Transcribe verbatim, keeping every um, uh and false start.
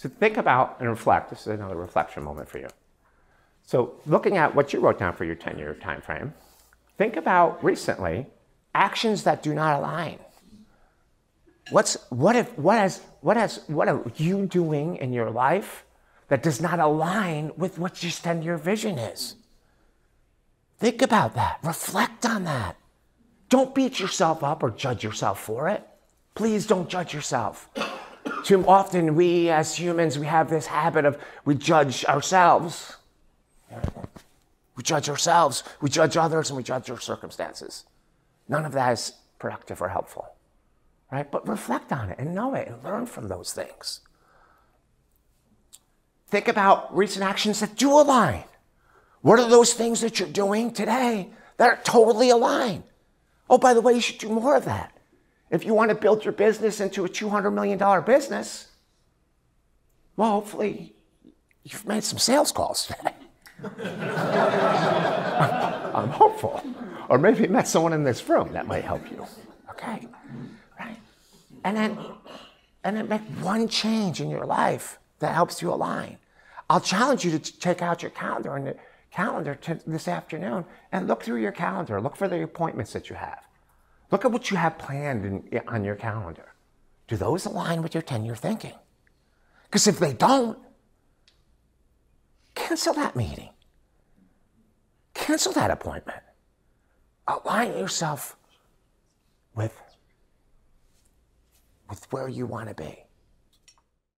So think about and reflect. This is another reflection moment for you. So looking at what you wrote down for your ten-year time frame, think about recently actions that do not align. What's, what, if, what, has, what, has, what are you doing in your life that does not align with what your ten-year vision is? Think about that. Reflect on that. Don't beat yourself up or judge yourself for it. Please don't judge yourself. Too often we as humans, we have this habit of we judge ourselves. We judge ourselves, we judge others, and we judge our circumstances. None of that is productive or helpful, right? But reflect on it and know it and learn from those things. Think about recent actions that do align. What are those things that you're doing today that are totally aligned? Oh, by the way, you should do more of that. If you want to build your business into a two hundred million dollar business, well, hopefully you've made some sales calls today. I'm hopeful. Or maybe you met someone in this room that might help you. Okay, right? And then, and then make one change in your life that helps you align. I'll challenge you to check out your calendar and the calendar to this afternoon and look through your calendar. Look for the appointments that you have. Look at what you have planned in, on your calendar. Do those align with your ten-year thinking? Because if they don't, cancel that meeting. Cancel that appointment. Align yourself with, with where you want to be.